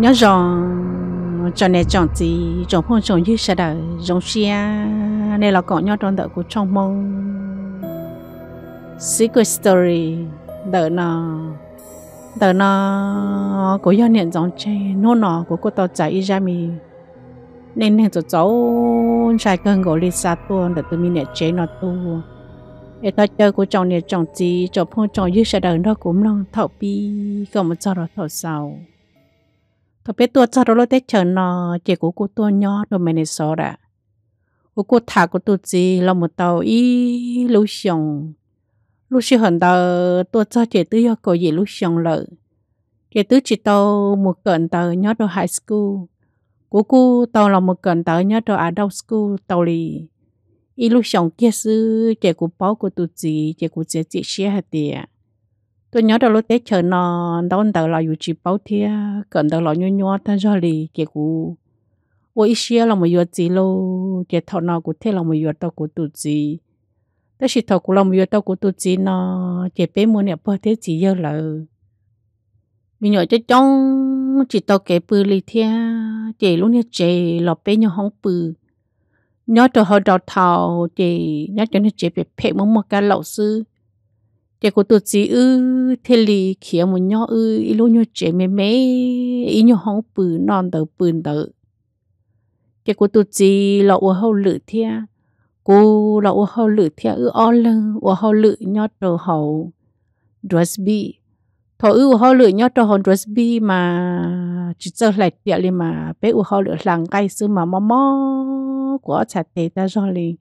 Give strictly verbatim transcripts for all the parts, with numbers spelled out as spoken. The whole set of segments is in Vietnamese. nhớ rằng cho nên chọn gì chọn phong chọn như sẽ đợi giống xe nên là có nhớ trong đợi của trong mong Secret Story đợi nó đợi nó của do niệm giống che nô nọ của cô tao chạy ra mi nên nên tụi cháu trai cơn gỗ lì xa tuôn để tụi mình để chế nó tuôn để ta chơi của chồng niệm chọn gì chọn phong chọn như sẽ đợi nó cũng lòng thọ bi còn một cho nó thọ sau tôi biết tôi cho nó tết chờ nó chỉ của cô tôi nhỏ rồi mình sợ đã của cô thả của tôi gì là một tàu y lũ sòng lũ sòng hận tàu tôi cho chỉ tứ do cô gì lũ sòng lợ chỉ tứ chỉ tàu một cận tàu nhỏ đồ high school của cô tàu là một cận tàu nhỏ đồ adult school tàu lì y lũ sòng kia sư chỉ của bố của tôi gì chỉ của chị chị xe hạt tiền tôi nhớ đầu lúc tết chờ nó đau đầu là dù chỉ bao thia cận đầu là nhua nhua ta do lì kẹt cú ôi xia là một vừa gì lô kẹt thọ nó cũng thế là một vừa tao cũng tụt gì tất chỉ thọ cũng là một vừa tao cũng tụt gì nó kẹt bé muốn nhập bao thế gì giờ là mình nhỏ chơi trong chỉ tao kẹt bự lì thia kẹt lúc này chơi là bé nhỏ hóng bự nhớ đầu họ đào thảo kẹt nhớ cho nó chơi bé bé muốn một cái lẩu sư chị của tôi chỉ ư thế lì kia một nhó ư ít luôn nhó trẻ mẹ mẹ ít nhó hóng bự non đầu bự đầu chị của tôi chỉ là uống hậu lự thia cô là uống hậu lự thia ư o lưng uống hậu lự nhó đồ hậu dress bi thọ ư uống hậu lự nhó đồ hậu dress bi mà chỉ cho lại tiệt liền mà bé uống hậu lự làng cây xưa mà mò mò của chặt tê ta rồi liền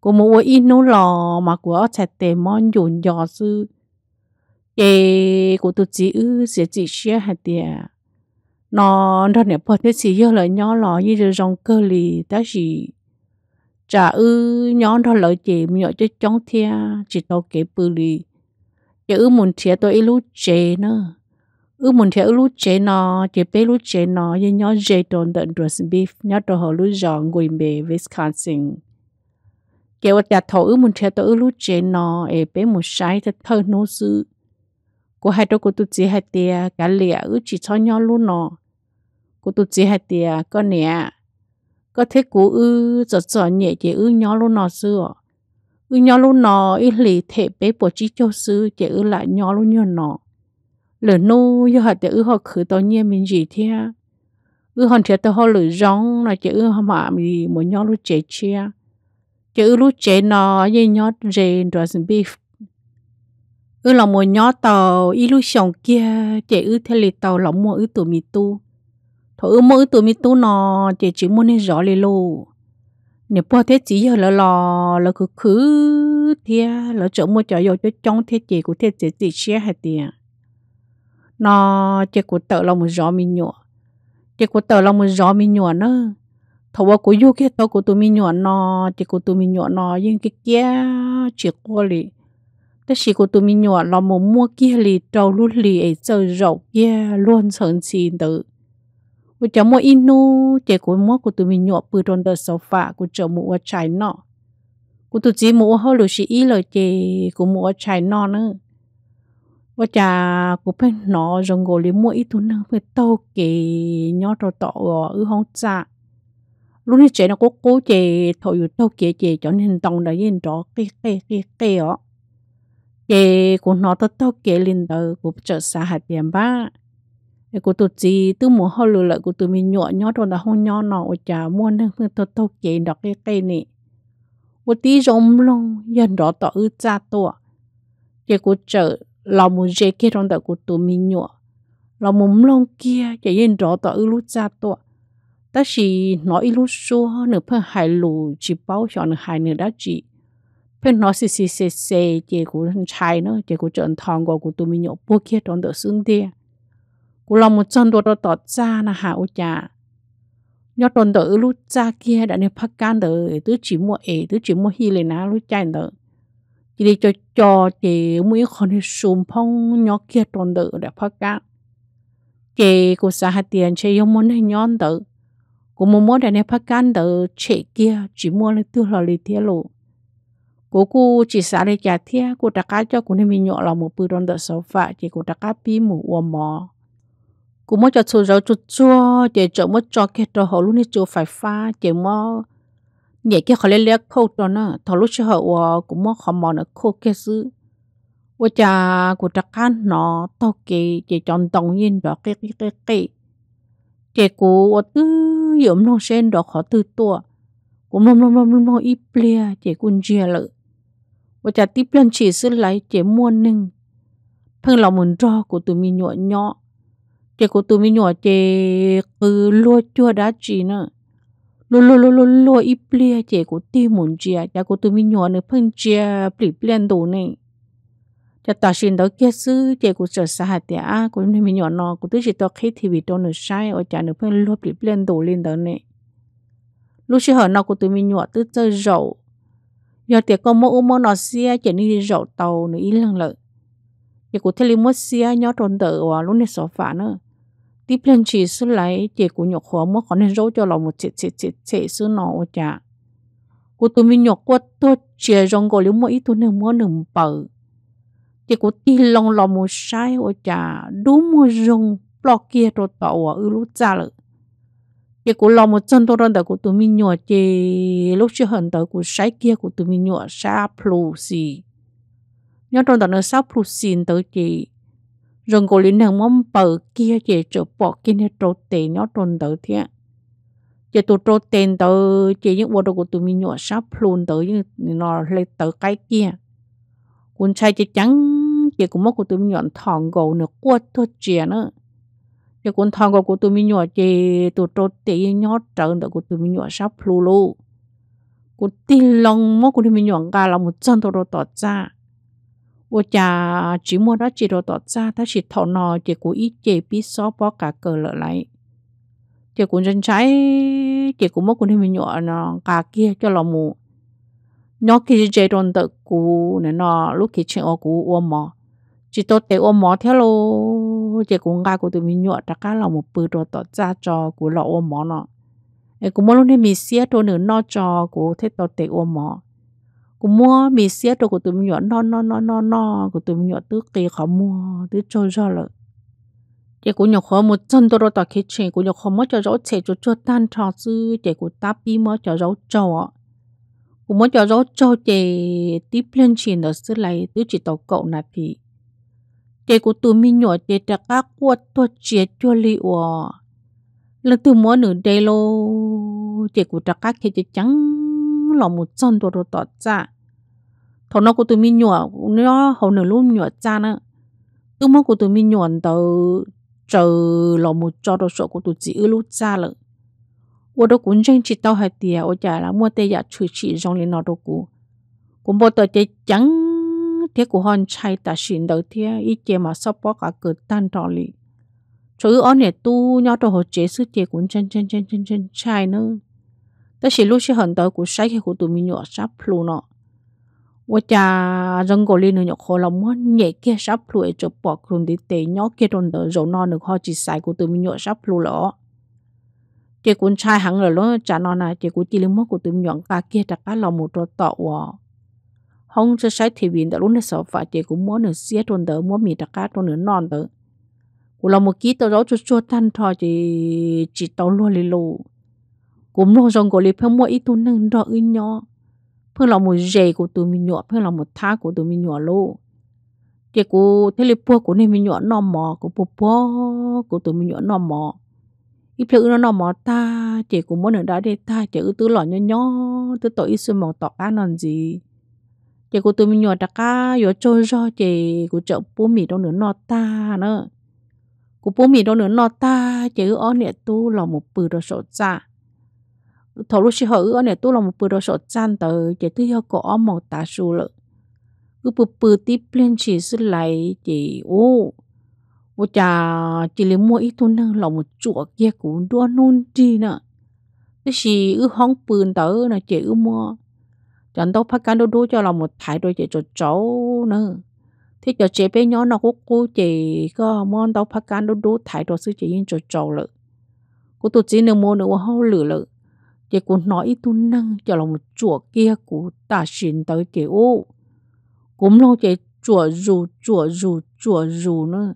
của mua in nô lò mà của chặt tề món dồn dò sư, cái của tôi chỉ ư sẽ chỉ xe hạt tiền, nó ra nẹp bớt thế chỉ giờ lại nhỏ lò như giờ rong cơ lì ta chỉ, trả ư nhỏ ra lợi chị mình nhọ cho chống thia chỉ tao kể bự lì, chị ư muốn thia tôi lú chế nữa, ư muốn thia lú chế nó chị bé lú chế nó như nhỏ dê tròn tận dress beef nhỏ tròn hồ lú giòn quỳ bề Wisconsin kể cả nhà thầu ư muốn theo tôi ư lú chế nó, em bé một sai thật thơ nô sư, cô hai đứa cô tụt chỉ hai tia cả lẻ ư chỉ cho nhau luôn nó, cô tụt chỉ hai tia con nè, có thế cô ư giọt giọt nhẹ chỉ ư nhau luôn nó xưa, ư nhau luôn nó ít lì thể bé bỏ chỉ cho sư chỉ ư lại nhau luôn nhau nó, lỡ nô do hạt tia ư họ khử tao nhiên mình gì thế, ư hòn thiệt tao họ lử rong là chỉ ư họ mà mình muốn nhau luôn chế chia chứ lúc chế nó như nhót rê dress beef ư là một nhót tàu y lúc sòng kia chế ư thế lì tàu lỏng mua ư tụ mì tu thôi ư mua ư tụ mì tu nó chế chỉ muốn nên rõ lì lô nếu bao thế chỉ giờ là lò là cứ khứ thia là chỗ mua chợ vô cho trong thế chế của thế chế chỉ xe hạt tiền nó chế của tàu là một rõ mì nhọ chế của tàu là một rõ mì nhọ nữa thầu của du kia tao của tụi mình nhọn nó chỉ của tụi mình nhọn nó nhưng cái kia chỉ qua lì tất chỉ của tụi mình nhọn là một mua kia lì trâu lú lì ấy chơi rậu kia luôn sờn xìn tự với chả mua inu chỉ của mua của tụi mình nhọn bự tròn đợt sầu phạ của chợ mua trái nọ của tụi chỉ mua hơi lù xì lời chỉ của mua trái nọ nữa với chả của bên nó rồng gỗ lì mua ít tụi năng với tao kì nhọ trâu tọ ở hông cha lúc này chị nó cố cố chị thôi dù tao kia chị cho nên tông đã yên rõ cái cái cái cái đó chị của nó tao tao kia lên tờ của chợ xã hạt tiền ba để của tụi chị tụi mua hoa lụa lại của tụi mình nhọ nhọ rồi là không nhọ nọ chả mua nên tao tao kia đọc cái cái này một tí rộng luôn yên rõ tao ư cha tao chị của chợ là một dây kia trong tờ của tụi mình nhọ là một lon kia chị yên rõ tao ư lú cha tao ta chỉ nói lúc xưa nửa phần hải lù chỉ bao cho nửa hải nửa đá chỉ phần nó xì xì xì xì chỉ của trai nữa chỉ của trận thòng của của tụi mình nhậu bua kia trong đợt sương đê của lòng một chân đồ đồ tọt ra là hạ ô trà nhớ trong đợt lúc cha kia đã nên phát can đợt tứ chỉ mua ế tứ chỉ mua hi lên á lúc trai đợt chỉ để cho cho chỉ mỗi con đi sum phong nhớ kia trong đợt để phát can chỉ của xã hạt tiền chỉ dùng muốn hay nhớ đợt cô mua món này nè phát can từ trẻ kia chỉ mua là tiêu lò lì thia lộ cô cô chỉ xả để trả thia cô đặt cá cho cô nên mình nhọ là một bữa đón đợt sáu vạ chỉ cô đặt cá pi mù uo mò Cũng mới cho số rau cho chua để cho mới cho cái đó họ luôn đi cho phải pha để mà nhẹ cái họ lấy lấy khâu đó nó thằng lúc họ cũng mới họ mò nó khâu cái gì với cha của trắc ăn nó tao kì để chọn tòng nhiên đó cái cái cái cái để của tư dụng nông sen đó họ từ tua cũng nông nông nông nông ít bia để quân chia lợ với cha tiếp lên chỉ xứ lấy để mua nưng thằng lòng muốn cho của tụi mình nhỏ nhỏ chị của tụi mình nhỏ chị cứ lúa chua đá chị nữa lúa lúa lúa lúa ít bia chị của tụi mình chị à của tụi mình nhỏ nữa phân chị bỉ bền đủ này cho ta xin đó kia xứ chị của sở xã hạt địa của tụi mình nhỏ nó của tụi chị to khi thì bị to nữa sai ở chả nữa phân lúa bỉ bền đủ lên đó này lúc chị hỏi nó của tụi mình nhỏ tụi chơi rậu giờ thì có mỗi mỗi nó xe chị đi rậu tàu nữa ít lần lợ chị của thầy mua xe nhỏ tròn tờ và lúc này xóa phá nữa tiếp lên chỉ xứ lấy chị của nhọc khó mất khó nên râu cho lòng một chị chị chị chị xứ nó ở chả của tụi mình nhọc quá tốt chị rong gọi liễu mỗi ít tụi mình mua nửng bờ chị của tí lòng lòng một sai ở chả đúng một rong bọc kia rồi tạo ở lúc ra lợ chị của lòng một chân tôi rong tờ của tụi mình nhọc chị lúc chưa hẳn tờ của sai kia của tụi mình nhọc xa plù xì nhớ trong đó nó sáu phút xin tới chị rồi cô lính hàng mắm bờ kia chị chở bỏ kia nó trâu tê nhớ trong đó thế chị tụt trâu tê tới chị những bộ đồ của tụi mình nhỏ sáu phút tới nhưng nó lấy tới cái kia con trai chị trắng chị cũng mất của tụi mình nhỏ thòng gầu nữa quất thôi chị nữa chị con thòng gầu của tụi mình nhỏ chị tụt trâu tê nhớ trong đó của tụi mình nhỏ sáu phút luôn cô tin lòng mất của tụi mình nhỏ cả là một chân thôi tỏ ra ủa cha chỉ mua đó chỉ đồ tọt ra, ta chỉ thọ nò chỉ của ít chỉ biết xóa bỏ cả cờ lợ lại, chỉ của dân trái chỉ của mất của nên mình nhọ nó cả kia cho lò mù, nhọ kia chỉ đòn tự của nên nó lúc kia chuyện ở của ôm mỏ, chỉ tốt để ôm mỏ theo lô, chỉ của ngài của tụi mình nhọ ra cá lò một bự đồ tọt ra cho của lò ôm mỏ nó, ấy cũng mất lúc nên mình xé đồ nửa nó cho của thế tốt để ôm mỏ. Cô mua mì xét rồi của tụi mình nhỏ no no no no no của tụi mình nhỏ tứ kỳ khó mua tứ trôi ra lợ chị của nhỏ khó một chân tôi rồi tỏ khi chị của nhỏ khó mới cho rau trẻ cho cho tan trò dư chị của ta bi mới cho rau trò của mới cho rau trò chị tiếp lên chị nó sẽ lấy tứ chỉ tàu cậu nạp thì chị của tụi mình nhỏ chị đã các quạt tôi chị cho liệu lần từ mỗi nửa đây lô chị của đã các khi chị trắng là một chân tôi rồi tỏ ra thằng nó của tụi mình nhỏ nó hầu nửa luôn nhỏ ra nữa ước mơ của tụi mình nhỏ tờ chờ là một cho đồ sổ của tụi chị ước lúc ra lận ở đó cũng chẳng chỉ tao hay tiền ở chả là mua tây giả chửi chị trong lên nó đâu cũ cũng bao tờ chơi trắng thế của hòn trai ta xin đầu thế ít chơi mà sắp bỏ cả cửa tan trò lì chứ ở này tu nhau đồ hồ chế sức chơi cũng chân chân chân chân chân trai nữa ta chỉ lúc sẽ hận tới của sách hay của tụi mình nhỏ sắp luôn nọ, và cha răng cổ lên nữa nhọc khó lòng mất nhẹ kia sắp luôn chụp bọc luôn để té nhóc kia tròn tới rồi non được họ chỉ sai của tụi mình nhỏ sắp luôn lọ, chị con trai hẳn rồi nó cha non này chị của chị lưng mất của tụi mình nhỏ cả kia đặt cá lòng một trò tọ wò, không sẽ sách thì biến tới lúc này sợ phải chị cũng muốn được xé tròn tới muốn mì đặt cá tròn nữa non tới, của lòng một ký tao rõ cho cho thanh thò chị chị tao luôn lì lù cũng lo rằng có lẽ phương mua ít tu nâng đỡ ít nhỏ, phương là một rể của tụi mình nhỏ, phương là một thá của tụi mình nhỏ luôn. Chị cô thấy lẽ pua của nên mình nhỏ nọ mò, của pua pua của tụi mình nhỏ nọ mò, ít phụ nó nọ mò ta, chị cũng muốn ở đó để ta, chị cứ tứ lọ nhỏ nhỏ, tứ tội ít xuyên mò tọt á làm gì? Chị cô tụi mình nhỏ đặt cá, gió trôi do chị của chợ pua mì đâu nữa nọ ta nữa, của pua mì đâu nữa nọ ta, chị cứ ở nè tu là một bự đồ sổ ra. Thầu lúc chị hỏi ước này tôi là một bữa đồ sọt gian tới chị tư hiệu có màu tá xù lợi ước bữa bữa tiếp lên chị sẽ lấy chị ô ô chà chị lấy mua ít thuốc nâng là một chùa kia cũng đua nôn đi nè tức chị ước hóng bươn tới là chị ước mua chẳng tao phát cán đô đô cho là một thái rồi chị cho cháu nè thế cho chị bé nhỏ nó cũng cô chị có mong tao phát cán đô đô thái rồi sư chị yên cho cháu lợi cô tụt chị nè mua nữa hô lửa lợi chị cũng nói ít tu năng cho là một chùa kia của ta xin tới chị ô cũng lâu chị chùa dù chùa dù chùa dù nữa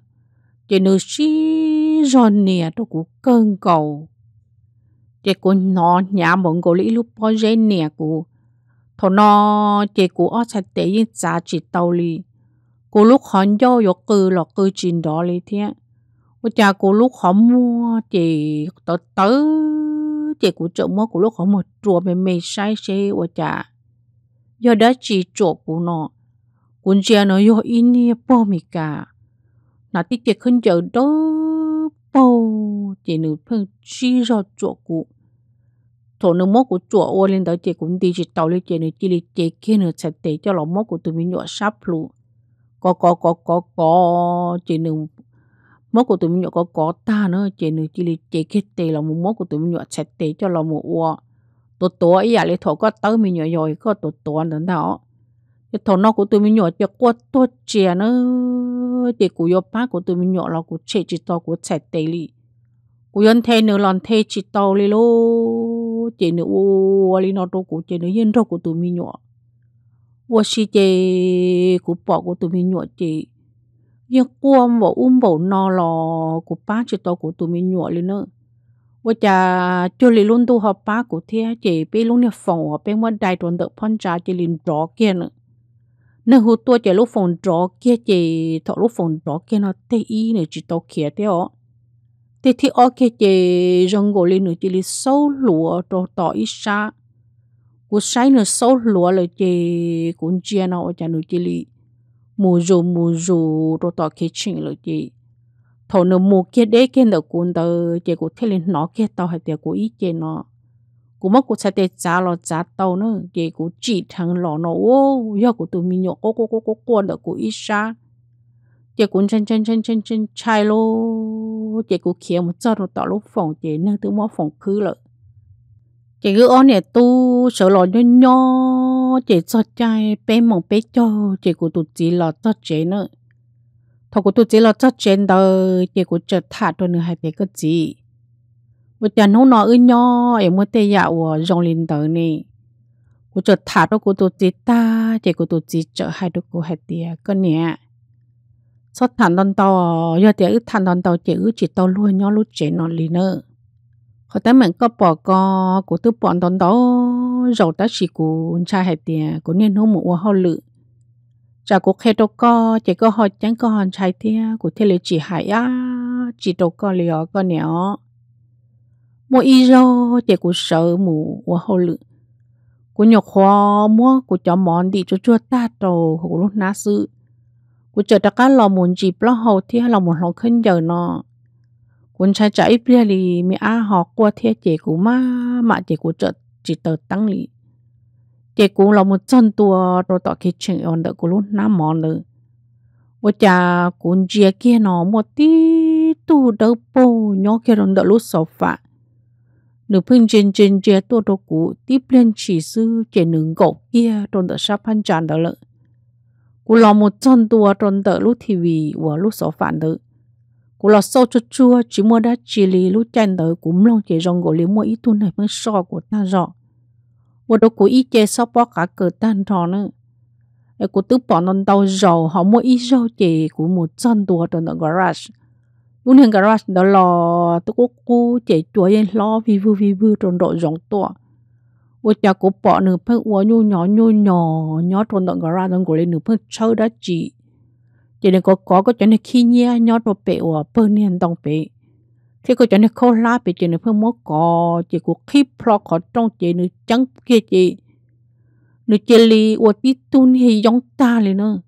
chị nữ sĩ rồi nè cho của cơn cầu chị của nó nhà bọn của lý lúc bao giờ nè của thọ nó chị của ở sạch tế như giá trị tàu lì của lúc họ do vô cư là cư trình đó lì thế của cha của lúc họ mua chị tới tới chị của chợ mua của lúc họ một chùa mềm mềm say xe của cha do đó chị chỗ của nó quân chia nó vô in nè bao mì cả nó tiết kiệm hơn chợ đó bao chị nữ phân chi ra chỗ cũ thổ nữ mốt của chỗ ô lên tới chị cũng đi chị tàu lên chị nữ chị đi chị kia nữ sạch tế cho lọ mốt của tụi mình nhỏ sáp lụ có có có có có chị nữ mốt của tụi mình nhỏ có có ta nữa chị nữ chị đi chị kia tế là một mốt của tụi mình nhỏ sạch tế cho lọ một ô tổ tổ ấy à lấy thổ có tới mình nhỏ rồi có tổ tổ nữa đó cái thổ nó của tụi mình nhỏ cho quất to chè nữa để của yo pa của tụi mình nhỏ là của trẻ chỉ to của trẻ tê lì của dân thế nữa lon thế chỉ to lì lô chị nữa ô lì nó to của chị nữa yên rau của tụi mình nhỏ ô xí chị của bỏ của tụi mình nhỏ chị yên cuom bỏ um bỏ nó lò của pa chỉ to của tụi mình nhỏ lì nữa ô cha cho lì luôn tu học pa của thế chị bé luôn nhập phòng ở bên ngoài đại tuần tự phong trào chị liền rõ kia nữa nên hồi tôi chạy lúc phòng trọ kia chị thọ lúc phòng trọ kia nó tê y này chị tao kia thế ó thế thì ó kia chị rong gò lên nữa chị đi sâu lúa trọ tỏ ít xa của sai nữa sâu lúa là chị cũng chia nó cho nữa chị đi mùa dù mùa dù trọ tỏ kia chuyện là chị thọ nữa mùa kia đấy kia nữa cũng tờ chị cũng thấy lên nó kia tao hay tao của ít chị nó cú mất cú sẽ tết giá lò giá tàu nữa chị cú chỉ thằng lò nó ô do cú tụi mình nhổ ô cô cô cô cô đỡ cú ít xa chị cú chân chân chân chân chân chai lô chị cú kia một giờ rồi tao lúc phòng chị nâng từ mỏ phòng khứ lợ chị cứ on nè tu sợ lò nho nho chị cho chai bé mỏng bé cho chị cú tụt chỉ lò cho chế nữa thằng cú tụt chỉ lò cho chế đời chị cú chợt thả đôi nửa hai bé cái gì bữa giờ nó nói ư nhó em mới thấy dạo rong lên tới nè, cô chợt thả đó cô tụt chết ta, chạy cô tụt chết chợ hai đứa cô hai tia con nè, xót thằng đòn tàu, giờ tia ư thằng đòn tàu chạy ư chỉ tàu luôn nhó lút chạy nó lì nữa, họ tới mình có bỏ co, cô tụt bọn đòn tàu, rồi tới chỉ cô cha hai tia, cô nên hô mụ hô lự, chả cô khe đâu co, chạy cô họ chẳng có hòn trai tia, cô thấy lấy chỉ hải á, chỉ đâu co lì ó con nè. Mỗi y rô chị cũng sợ mù của hậu lự của nhọc hoa mua của cho món đi cho chua ta trầu của lúc ná sự của chờ tất cả lò muốn dịp lo hậu thì lò muốn hậu khinh giờ nó quân trai trái bia lì mẹ á họ qua thế chị cũng má mà chị cũng chợt chỉ tờ tăng lì chị cũng là một chân tua rồi tỏ cái chuyện ổn đỡ của lúc ná món nữa của cha cũng chia kia nó một tí tu đỡ bồ nhó kia rồi đỡ lúc sọp phạ nửa phun trên trên trên tôi đâu cũ tiếp lên chỉ sư trên nửa gỗ kia tròn đỡ sắp phan tràn đỡ lợ cú lò một chân tua tròn đỡ lúc thì vì và lúc sổ phản đỡ cú lò sâu chua chua chỉ mua đá chỉ lì lúc chăn đỡ cúm long chỉ rong gỗ lì mua ít tuần này mới so của ta rõ và đâu cũ ít chơi sắp bỏ cả cờ tan trò nữa cú tứ bỏ non tàu dầu họ mua ít dầu chỉ của một chân tua tròn đỡ garage luôn hiện garage đó là tôi cố cố chạy chùa yên lo vi vu vi vu tròn độ giống to, vợ cha cố bỏ nửa phân uo nhu nhỏ nhu nhỏ nhỏ tròn độ garage đang cố lên nửa phân sâu đã chỉ, cho nên có có có cho nên khi nhia nhỏ tròn bể uo bơm nền đồng bể, thế có cho nên khâu lá bể cho nên phân mốt cò chỉ cố khi plo cò trong chỉ nửa trắng kia chỉ, nửa jelly uo tí tun hay giống ta lên nữa.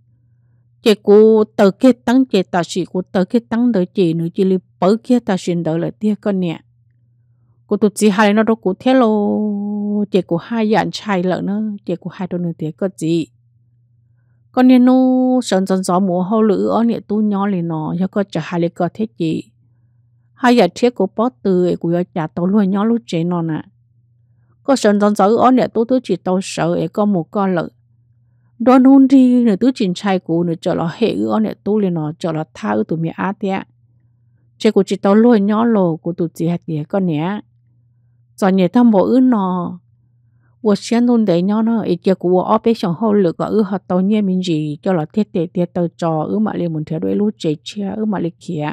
Chị cô tờ kia tăng chị ta sĩ cô tờ kia tăng đỡ chị nữa chị lì bớ kia ta sĩ đỡ lại tia con nè cô tụt chị hai nó đâu cô thế lô chị cô hai dạng trai lợn nữa chị cô hai đôi nửa tia có gì con nè nó sơn sơn gió mùa hậu lữ ở nè tu nhó lì nó cho con chả hai lì có thế chị hai dạng thiết cô bó từ cô cho chả tàu luôn nhó lúc chế nó nè có sơn sơn gió ở nè tu tứ chị tàu sợ ấy có một con lợn đó nôn đi nửa tứ trình trai của nửa chợ là hệ ước nè tu liền nó chợ là tha ước tụi mẹ á thế chị của chị tao lôi nhỏ lồ của tụi chị hạt tía con nhé rồi nhẹ thăm bộ ước nó vừa xem nôn đấy nhỏ nó ý kia của ở bên trong hậu lực ở ước họ tao nhẹ mình gì cho là thiết tệ thiết tao trò ước mà liền muốn theo đuổi lũ trẻ chia ước mà lịch kia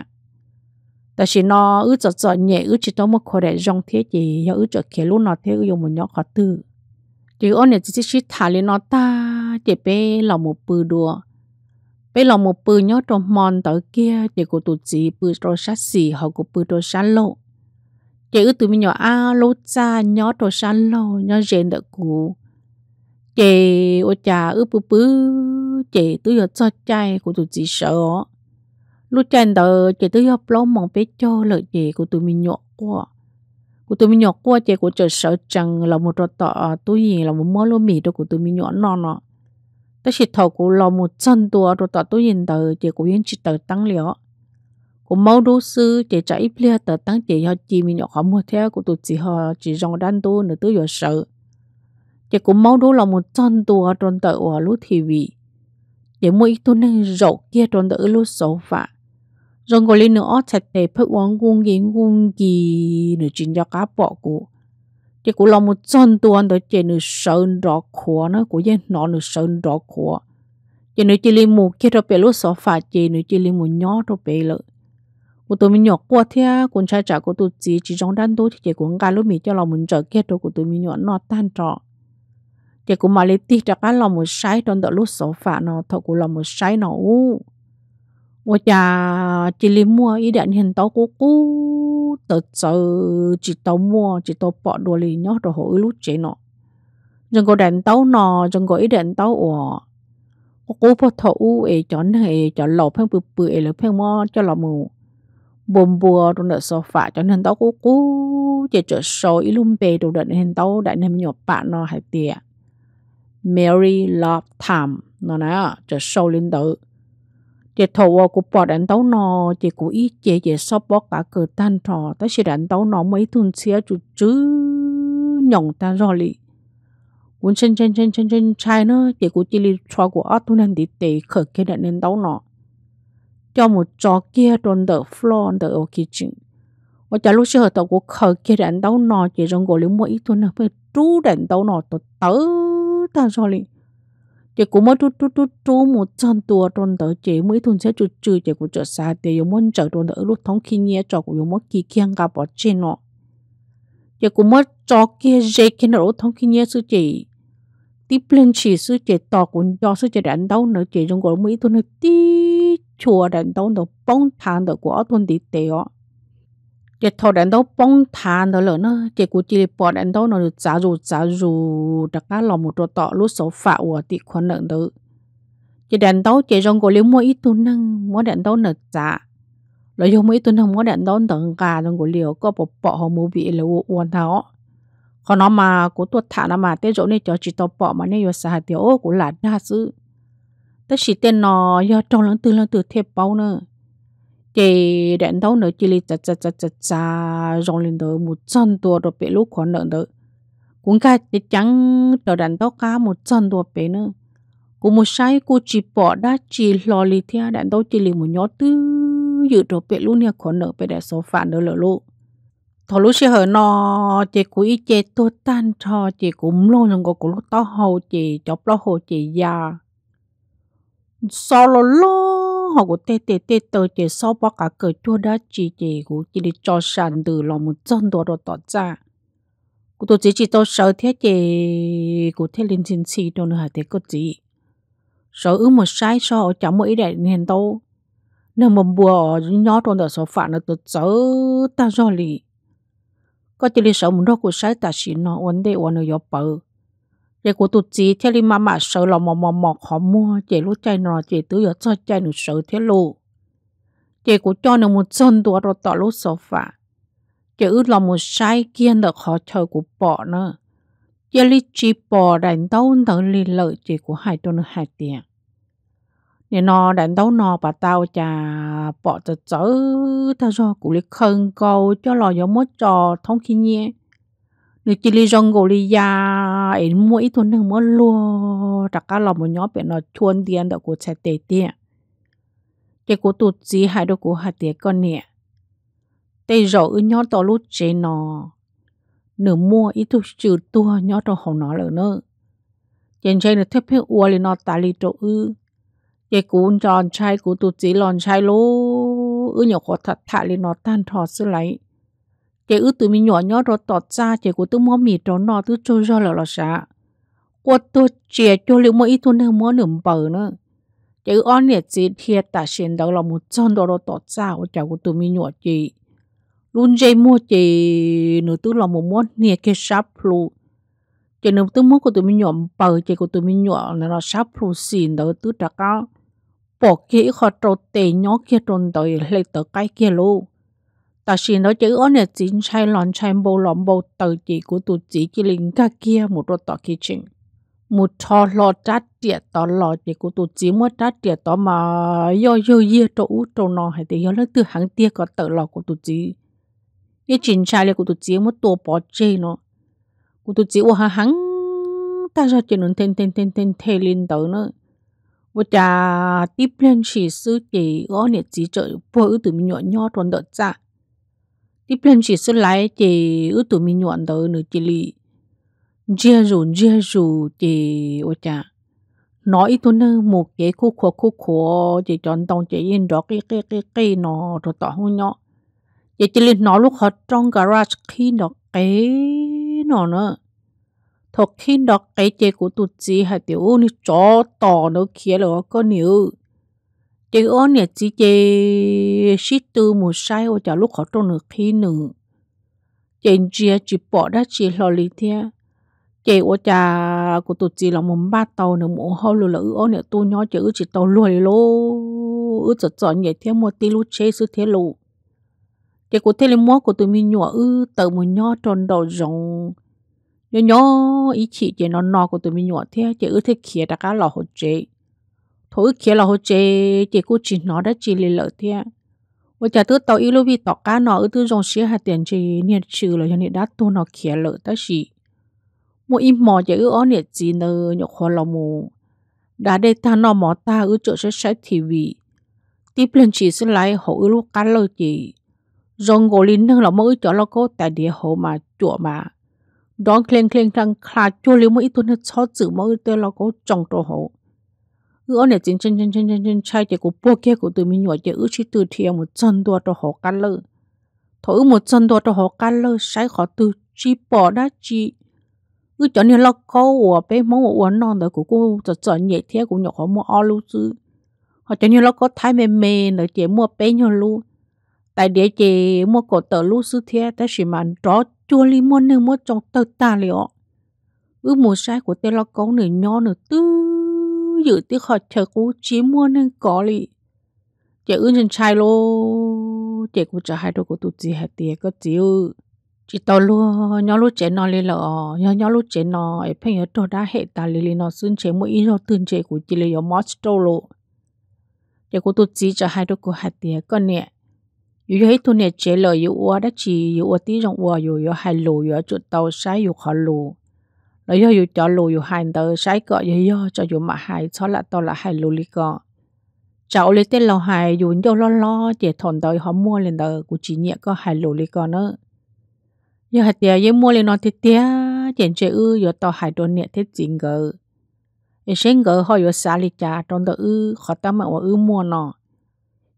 đó chỉ nó ước chợt chợt nhẹ ước chỉ đó một khối để rong thế gì, ước chợt khéo luôn nó thế dùng một nhọ khó tư, chỉ ôn này chỉ chỉ thả lên nó ta, chỉ bé lòng một bự đùa, bé lòng một bự nhọ trong mòn tới kia, chỉ của tụi chị bự đồ sát xì họ của bự đồ sát lộ, chỉ ước tụi mình nhọ a lô cha nhọ đồ sát lộ nhọ rèn được cũ, chỉ ôi cha ước bự bự, chỉ tụi giờ cho chay của tụi chị sợ. Lúc trên đó chị tới học lâu mong bé cho lợi chị của tụi mình nhọc quá, của tụi mình nhọc quá chị của trời sợ chẳng là một trò tọ túi gì là một mớ lúa mì đó của tụi mình nhọc non nọ, tới chị thầu của là một chân tua trò tọ túi gì từ chị của yên chị từ tăng liễu, của máu đố sư chị chạy ít lia từ tăng chị họ chị mình nhọc họ mua theo của tụi chị họ chị rong đan tu nữa tới giờ sợ, chị của máu đố là một chân tua trò tọ lúa thì vị, chị mua ít tu năng rậu kia trò tọ lúa sầu phạ. Rồi ngồi lên nữa thật để phép uống gung gì gung gì nửa chuyện cho cá bọ cụ, chỉ cụ làm một chân tuần tới chỉ nửa sơn rõ khó nó của dân nó nửa sơn rõ khó, chỉ nửa chỉ lên một kia rồi bể lối xóa phá chỉ nửa chỉ lên một nhỏ rồi bể lợ, cụ tụi mình nhỏ qua thế, con trai trả của tụi chị chỉ trong đan tối thì chỉ cũng gà lối mì cho làm một trợ kia rồi của tụi mình nhỏ nó tan trọ, chỉ cũng mà lấy tiếc trả cá làm một sái trong đợt lối xóa phá nó thọ cụ làm một sái nó u. Ủa chà, chị Lý mua ý định hình tao cố cố tớ sợ chị tao mua, chị tao bỏ đồ lì nhó rồi hỏi lúc chị nọ. Rồi có đàn tao nọ, rồi có ý định tao ủa. Cô cố bỏ thọ ưu ế cho nè, cho lọc phép bự bự ế lực phép mò cho lọc mù. Bồn bùa rồi nợ sọ phạ cho nên tao cố cố, chị trở sọ ý lùm bề rồi định hình tao đã nằm nhỏ bạn nọ hãy tìa. Mary love time, nó nè, trở sọ lên tớ. Chị thầu của bỏ đánh tấu nó, chị của ý chị chị sắp bỏ cả cờ tan trò, tới chị đánh tấu nó mấy thun xe chú chứ nhỏng ta rồi lì. Quân chân chân chân chân chân trai nó, chị của chị lì cho của ớt thun hành tí tì khởi kia đánh đánh tấu nó. Cho một chó kia tròn tờ floor, tờ ở kitchen. Và chả lúc chị hợp tàu của khởi kia đánh tấu nó, chị rong gồ liếm mỗi thun hợp trú đánh tấu nó, tớ tớ ta rồi lì. Chị cũng mới trút trút trút trút một chân tua tròn tới chị mới thun sẽ trút trừ chị cũng trở xa thì dùng món trở tròn tới lúc thống khi nhé cho cũng dùng món kỳ kiêng gặp ở trên nọ chị cũng mới cho kia dây kia nọ thống khi nhé sư chị tiếp lên chỉ sư chị tỏ cũng do sư chị đánh đấu nữa chị dùng gọi mới thun hơi tí chùa đánh đấu nó bóng thang đó của thun tí tệ ọ chị thọ đánh đấu bóng thang đó lợn nữa chị cũng chỉ bỏ đánh đấu nó được giá dù giá dù đặc á là một trò tọ lúc số phạ của tị khoản nợ tự chị đánh đấu chị rong cổ liễu mua ít tu năng mua đánh đấu nợ giá lợi dụng mua ít tu năng mua đánh đấu tận cả rong cổ liễu có bỏ bỏ họ mua vị là uốn tháo còn nó mà của tuột thả nó mà tết rỗ này cho chị tao bỏ mà này do xài tiểu của là đa sư tất chỉ tên nó do trong lăng tư lăng tư thêm bao nữa chị đánh đấu nữa chị li chặt chặt chặt chặt chặt rong lên tới một chân tua rồi bị lúc khó nợ tới cũng cả chị trắng trở đánh đấu cá một chân tua bé nữa cũng một sai cô chỉ bỏ đã chỉ lo li theo đánh đấu chị li một nhót tư dự rồi bị lúc nha khó nợ bị đại số phản nữa lỡ lụ thọ lúc sẽ hở nọ chị cũng ít chị tôi tan cho chị cũng lo rằng có cũng lúc to hầu chị chọc lo hầu chị già sao lo lo họ của tê tê tê tờ chỉ sau bao cả cờ chua đã chỉ chỉ của chỉ để cho sàn từ lòng một chân đồ đồ tỏ ra của tôi chỉ chỉ tôi sợ thế chỉ của thế linh sinh si đâu nữa hả thế có gì sợ ứ một sai so chẳng mỗi đại hiền đâu nên một bùa nhỏ trong đời số phận là tôi sợ ta do lì có chỉ để sợ một đó của sai ta chỉ nó vấn đề của nó do bờ để của tụt chị theo đi mama sợ lòng mò mò mò họ mua chị lúc chạy nọ chị tứ giờ cho chạy nụ sợ thế lù chị của cho nó một chân tua rồi tỏ lúc sợ phạ chị ướt lòng một sai kiên được họ chờ của bỏ nữa chị lì chị bỏ đánh đấu thở lì lợi chị của hai cho nó hai tiền nên nó đánh đấu nó bà tao chà bỏ cho chớ ta do của lì khẩn cầu cho lò gió mất trò thông khi nhé nếu chỉ li rong gò li ya, em mua ít thôi nhưng mà lo, đặc cả lòng một nhóm bạn nó chuồn tiền đó của xe tê tê, cái của tụt gì hai đứa của hạt tê con nè, tê rổ nhót to lút chế nó, nửa mua ít thôi trừ tua nhót to hỏng nó lợn nữa, trên trên là thép hết ua lên nó ta li trộn ư, cái của tròn trai của tụt gì lòn trai lú, ư nhỏ khó thật thả lên nó tan thọ sư lấy chế ư tụi mình nhỏ nhỏ rồi tọt ra chế của tụi mò mì trốn nó tụi trôi ra là là xả của tụi trẻ cho liệu mỗi ít thôi nữa mỗi nửa bờ nữa chế ư on nhiệt gì thiệt ta xem đó là một chân đó rồi tọt ra của cháu của tụi mình nhỏ chị luôn dây mua chị nửa tụi là một món nhiệt cái sáp luôn chế nửa tụi mò của tụi mình nhỏ bờ chế của tụi mình nhỏ là nó sáp luôn xịn đó tụi trà cao bỏ kỹ khó trâu tệ nhỏ kia trồn tới lấy tới cái kia luôn. Ta xin nó chữ ơn là chính sai lòn sai bầu lòn bầu tới chỉ của tụi chỉ chỉ lính ca kia một đôi tỏ kia chỉnh. Một thò lò trát tiệt tỏ lò chỉ của tụi chỉ mua trát tiệt tỏ mà do do dê trâu út trâu nò hay thì do lấy từ hàng tia có tới lò của tụi chỉ. Cái chính sai là của tụi chỉ mua tổ bỏ chê nó. Của tụi chỉ qua hàng ta ra chỉ nón tên tên tên tên thề lên tới nữa. Và cha tiếp lên chỉ sư chỉ có nhiệt chỉ trời vừa từ mình nhọn nhọ tròn đợt ra tiếp lên chỉ sư lái chỉ ước từ mình nhọn tới nửa chỉ lì chia rủ chia rủ chỉ và cha nói tôi nơ một cái khô khô khô khô chỉ tròn tông chỉ yên đó cái cái cái cái nó rồi tỏ hông nhọ chỉ chỉ lên nó lúc hết trong garage khi nó cái nó nữa thật khi đó cái chế của tụt gì hay tiểu ôn chó tỏ nó kia là có nhiều chế ôn này chỉ chế xít từ một sai ở chả lúc khó trong được khi nữa chế chia chỉ bỏ đã chỉ lo lý thế chế ở chả của tụt gì là mồm ba tàu nữa mồm hôi lù lù ôn này tôi nhớ chữ chỉ tàu lùi lô ư chợt chợt nhảy theo một tí lú chế sự thế lù chế của thế là mua của tụi mình nhỏ ư tờ một nhỏ tròn đầu rồng nhớ nhớ ý chị chị nó nọ của tụi mình nhỏ thế chị ước thế kia đã cá lò hột chế thôi kia lò hột chế chị cô chị nó đã chị lì lợ thế với trả tứ tàu ý lô vi tỏ cá nọ ước tứ dòng xía hạt tiền chị nhiệt trừ là cho nên đã tô nó kia lợ ta chị mua im mò chị ước ó nhiệt gì nơ nhọ khó lò mù đã đây ta nọ mò ta ước chỗ sẽ sẽ thì vì tiếp lên chị sẽ lái hậu ước lúc cá lợ chị dòng gỗ lính nâng là mỗi chỗ lo cô tại địa hậu mà chỗ mà đón khen khen rằng khá chua liu mỗi tuần hết sáu chữ mỗi tuần là có trồng trổ hậu, ước này chính chân chân chân chân chân trai chỉ của bố kia của tụi mình nhỏ chỉ ước chỉ từ thiệt một chân đua trổ hậu cắn lơ, thôi một chân đua trổ hậu cắn lơ sai khó từ chỉ bỏ đã chỉ, ước cho nên là có của bé mong uốn non đời của cô chợt chợt nhẹ thế của nhỏ họ mua alu chứ, họ cho nên là có thái mềm mềm đời chỉ mua bé nhỏ luôn, tại địa chỉ mua cổ tờ lu sư thế ta chỉ mà trót chua li mua nương mua trong tơ ta liệu ước mùa sai của tên lo cấu nửa nho nửa tư dự tiếc họ chờ cú chỉ mua nương có lì trẻ ước chân trai lô trẻ của trả hai đôi của tụt gì hạt tía có chiu chỉ tao luôn nho lú trẻ nó lì lợ nho nho lú trẻ nó ấy phải nhớ trò đã hệ ta lì lì nó xuyên trẻ mỗi ít rồi tương trẻ của chị lì ở Moscow lộ trẻ của tụt gì trả hai đôi của hạt tía con nè yêu hết tuần này chế lời yêu uo đã chỉ yêu uo tí trong uo yêu yêu hai lù yêu chuột tàu sai yêu khó lù lời yêu yêu cho lù yêu hai tờ sai cọ yêu yêu cho yêu mà hai cho là to là hai lù lý cọ cháu lấy tên lò hai yêu nhau lo lo chỉ thòn tới họ mua lên tờ của chị nhẹ có hai lù lý cọ nữa yêu hạt tiền yêu mua lên nó thế tía tiền chế ư yêu tàu hai tuần này thế chín gờ yêu sinh gờ họ yêu xả lý trà trong tờ ư khó ta mà ư mua nó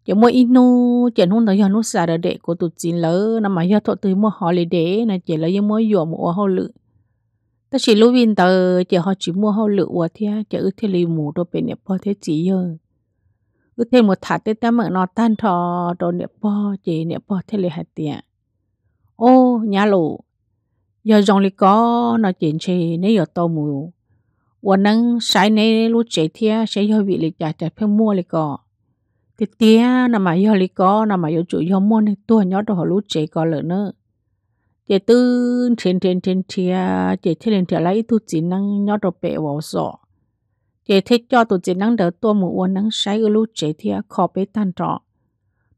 chỉ mua inu chỉ hôm đó giờ nó xả ra để của tụt chín lỡ năm mà giờ thọ từ mua họ lấy để là chỉ là giờ mua dừa mua hao lự ta chỉ lưu viên tờ chỉ họ chỉ mua hao lự của thia chỉ ước thế lì mù đồ bên nẹp po thế chỉ giờ ước thế một thả tết ta mở nó tan thò đồ nẹp po chỉ nẹp po thế lì hạt tiệt ô nhà lù giờ dòng lì có nó chỉ chỉ nấy giờ tàu mù của nắng sải nấy lúc chạy thia sẽ giờ bị lì chả chả phải mua lì cỏ thế tía nằm mà yêu lý có nằm mà yêu chủ yêu môn này tua nhót đồ họ lú chế có lợn nữa chế tư trên trên trên thia chế thế lên thia lấy tu chỉ năng nhót đồ bẹ vào sọ chế thế cho tu chỉ năng đỡ tua mù uốn năng say ở lú chế thia khó bế tan trọ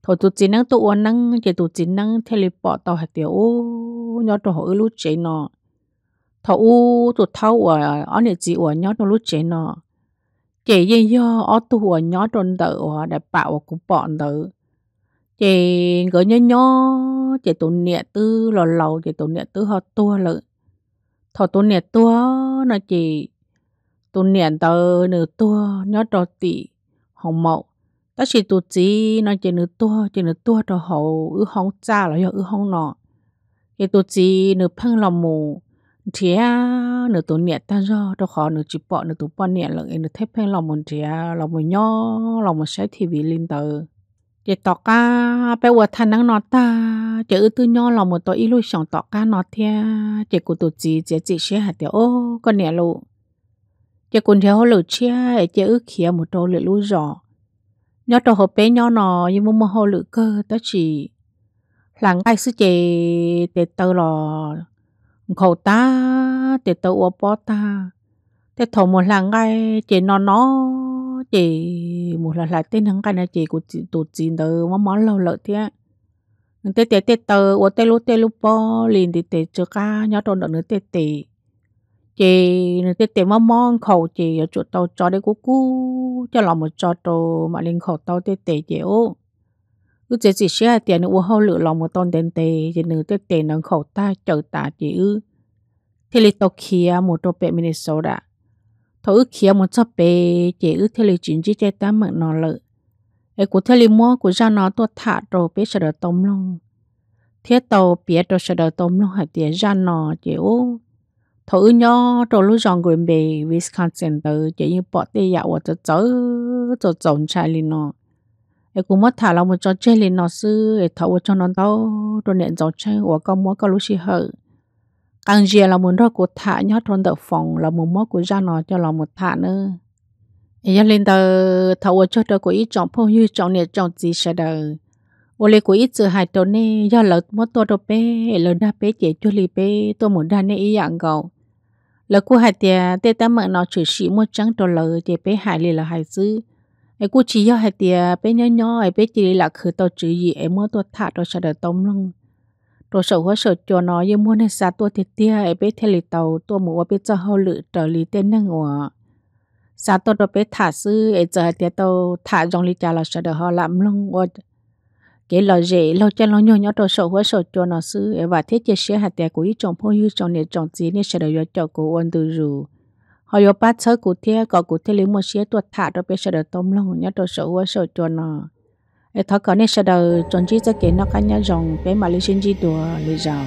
thổi tu chỉ năng tu uốn năng chế tu chỉ năng thế lên bỏ tàu hạt tiểu nhót đồ họ ở lú chế nọ thổi u tu thâu ở ở địa chỉ ở nhót đồ lú chế nọ chị dây do ở tuổi nhỏ tròn tự họ đã bảo cũng bọn tự chị gỡ nhớ nhớ chị tụi nè tư lò lầu chị tụi nè tư họ tua lự thọ tụi nè tua nó chị tụi nè tự nửa tua nhớ trò tị hồng mậu đó chỉ tụt gì nó chỉ nửa tua chỉ nửa tua cho họ ư hóng cha là do ư hóng nọ cái tụt gì nửa phăng lòng mù thế nửa tụt nhẹ ta do cho họ nửa chỉ bỏ nửa tụt bỏ nhẹ là nửa thép phăng lòng mù thế lòng mù nhó lòng mù sấy thì bị linh tử cái tọt cá bé quạt thanh nắng nọ ta chỉ ư tư nhó lòng mù tôi ít lui sòng tọt cá nọ thế chỉ của tụt gì chỉ chỉ sẽ hạt tiểu ô con nhẹ lụ chỉ còn theo lũ chia chỉ ư kia một trâu lũ lũ giò nhớ trò hộp bé nhỏ nọ như mông mông hồ lự cơ đó chỉ làng ai xứ chè để tơ lò khẩu ta để tơ uo bó ta để thổ một làng ai chè nó nó chè một là lại tên hàng cái này chè của tụt chín tơ món món lâu lợ thế người tê tê tê tơ uo tê lu tê lu bó liền thì tê chưa ca nhớ trò đợt nữa tê tê chị tê tê mong mong khẩu chị ở chỗ tàu cho đấy cú cú cho lòng một cho trâu mà lên khẩu tàu tê tê chị ô cứ chị chị xe tiền nữa hao lựa lòng một ton đen tê chị nữ tê tê nâng khẩu ta chờ ta chị ư thì lì tàu kia một trâu bé mình xấu đã thấu kia một sấp bé chị ư thì lì chín chỉ chơi tám mặn nọ lợ ấy của thì lì mua của ra nó tôi thả trâu bé sợ đợt tôm luôn thiết tàu bé trâu sợ đợt tôm luôn hạt tiền ra nọ chị ô thử nhó trâu lú giòn Green Bay Wisconsin từ chỉ như bỏ đi dạo ở chỗ chỗ chỗ trồng trái lì nọ, em cũng mất thả lòng một trò chơi lì nọ xứ, em thấu cho nó đâu, trâu nện trò chơi của con múa con lú xì hở, càng dè là muốn rồi của thả nhó trôn đậu phòng là muốn mót của ra nọ cho lòng một thả nữa, em lên từ thấu cho trâu của ít trồng phong như trồng nè trồng gì sẽ đời, ô lê của ít sự hại trâu nè do lợt mót tôi trâu bé, lợt đa bé chỉ cho lì bé tôi muốn đa nè ý dạng gạo. Là cô hại tiệt tê ta mượn nó chửi xỉ một trắng trò lờ chỉ bé hại liền là hại dữ ấy cô chỉ do hại tiệt bé nhó nhó ấy bé chỉ là khử tao chửi gì ấy mua tôi thả tôi sợ đợt tôm luôn tôi sợ hóa sợ cho nó như mua nên xa tôi thiệt tia ấy bé theo lì tàu tôi mua bé cho hậu lự trở lì tên năng ngựa xa tôi rồi bé thả sư ấy giờ hại tiệt tàu thả dòng lì trà là sợ đợt họ làm luôn cái lò rễ lò chân lò nhó nhó trò sầu hóa sầu cho nó xứ và thiết chế xe hạt tẻ của ý chồng phong như chồng nè chồng gì nên sẽ đòi cho chồng của ôn từ rù họ do bát sớ của thế có của thế lấy một xe tuột thả rồi bây sẽ đòi tôm lòng nhó trò sầu hóa sầu cho nó ấy thọ có nên sẽ đòi chồng chỉ cho cái nó cá nhá dòng cái mà lấy sinh chi đùa lấy giàu